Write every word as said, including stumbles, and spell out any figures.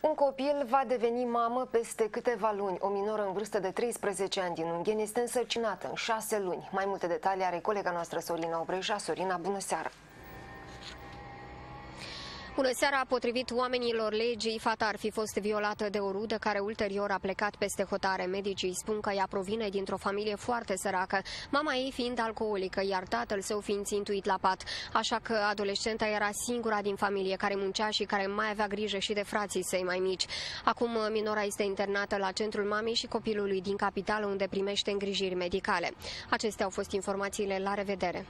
Un copil va deveni mamă peste câteva luni. O minoră în vârstă de treisprezece ani din Ungheni este însărcinată în șase luni. Mai multe detalii are colega noastră Sorina Obreja. Sorina, bună seara! Bună seara! Potrivit oamenilor legii, fata ar fi fost violată de o rudă care ulterior a plecat peste hotare. Medicii spun că ea provine dintr-o familie foarte săracă, mama ei fiind alcoolică, iar tatăl său fiind țintuit la pat. Așa că adolescenta era singura din familie care muncea și care mai avea grijă și de frații săi mai mici. Acum minora este internată la centrul mamei și copilului din capitală, unde primește îngrijiri medicale. Acestea au fost informațiile. La revedere!